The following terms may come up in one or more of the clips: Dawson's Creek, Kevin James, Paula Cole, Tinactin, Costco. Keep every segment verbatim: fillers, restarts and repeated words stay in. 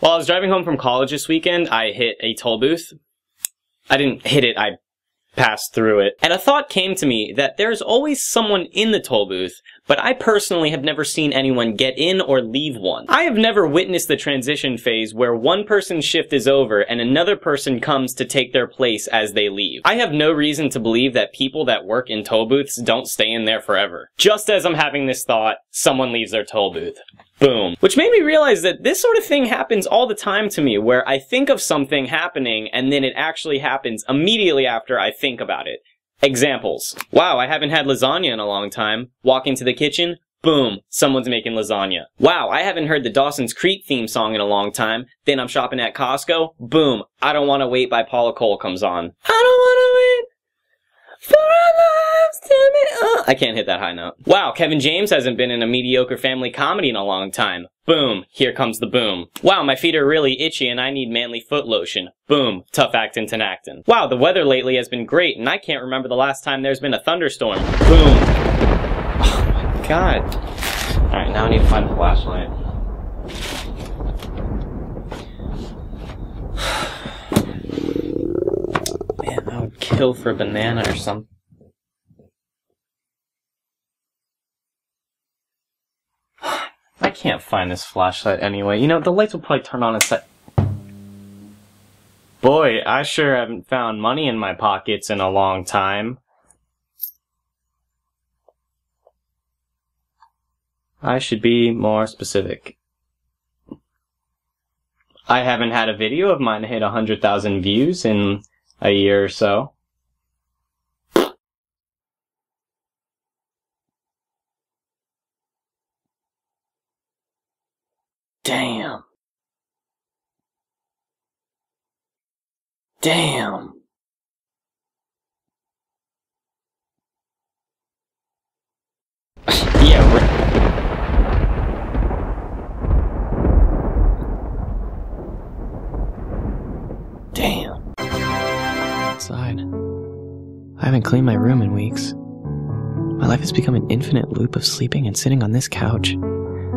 While I was driving home from college this weekend, I hit a toll booth. I didn't hit it, I passed through it. And a thought came to me that there's always someone in the toll booth, but I personally have never seen anyone get in or leave one. I have never witnessed the transition phase where one person's shift is over and another person comes to take their place as they leave. I have no reason to believe that people that work in toll booths don't stay in there forever. Just as I'm having this thought, someone leaves their toll booth. Boom. Which made me realize that this sort of thing happens all the time to me, where I think of something happening and then it actually happens immediately after I think about it. Examples. Wow, I haven't had lasagna in a long time. Walk into the kitchen, boom, someone's making lasagna. Wow, I haven't heard the Dawson's Creek theme song in a long time. Then I'm shopping at Costco, boom, I Don't Want to Wait by Paula Cole comes on. I don't want to wait for our lives to be. I can't hit that high note. Wow, Kevin James hasn't been in a mediocre family comedy in a long time. Boom, here comes the boom. Wow, my feet are really itchy and I need manly foot lotion. Boom, tough actin Tinactin. Wow, the weather lately has been great and I can't remember the last time there's been a thunderstorm. Boom. Oh my god. Alright, now I need to find the flashlight. Man, I would kill for a banana or something. I can't find this flashlight anyway. You know, the lights will probably turn on inside. Boy, I sure haven't found money in my pockets in a long time. I should be more specific. I haven't had a video of mine hit one hundred thousand views in a year or so. Damn. Damn. Yeah, right. Damn. Outside. I haven't cleaned my room in weeks. My life has become an infinite loop of sleeping and sitting on this couch.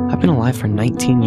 I've been alive for nineteen years.